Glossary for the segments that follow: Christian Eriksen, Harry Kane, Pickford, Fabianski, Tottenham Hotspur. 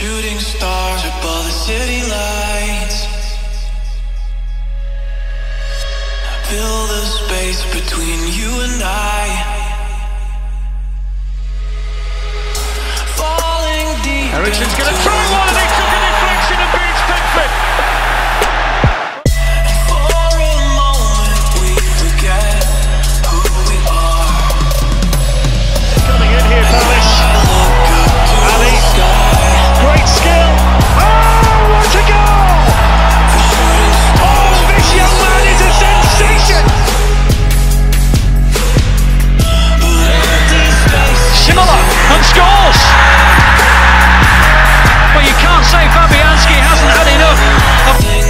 Shooting stars above the city lights, fill the space between you and I. Falling deep. Eriksen's gonna try one and he took a deflection and beats Pickford. And for a moment we forget who we are. Coming in here, Palace. Great skill. Oh, what a goal! Oh, this young man is a sensation. Shimola and scores. But you can't say Fabianski hasn't had enough. Here,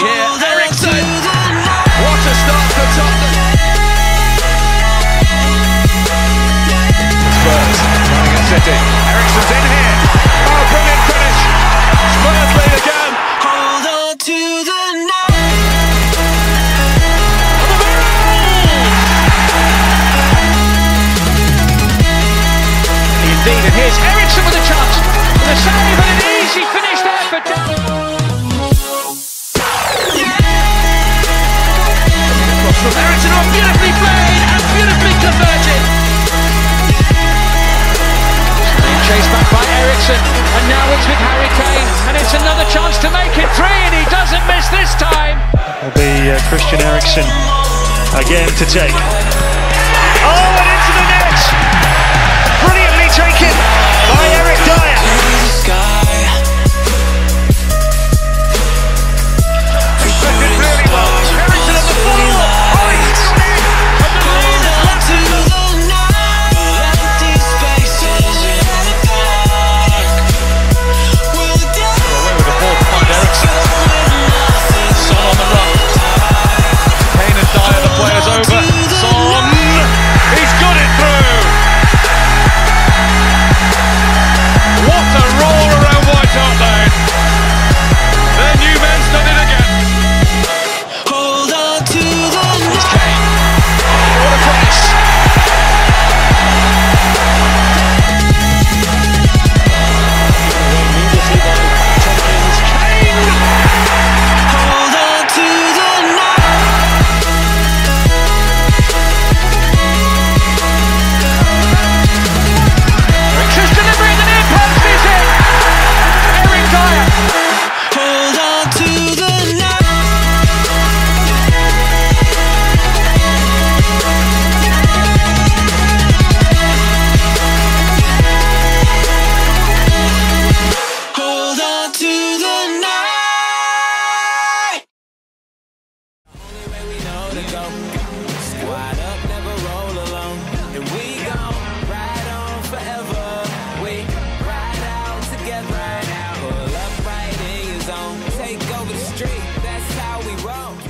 Eriksen. What a start for Tottenham. Spurs running at City. Eriksen's in here. Oh, brilliant finish. Spurs lead again. Hold on to the night. Indeed, and here's Eriksen with a chance. The save, but an easy finish there for Tottenham. Eriksen are beautifully played and beautifully converted. Being chased back by Eriksen, and now it's with Harry Kane, and it's another chance to make it three, and he doesn't miss this time. It'll be Christian Eriksen again to take. Oh, and into the net! Brilliantly taken by Eric Dyer. He took it really well. Eriksen on the floor. Take over the street, that's how we roll.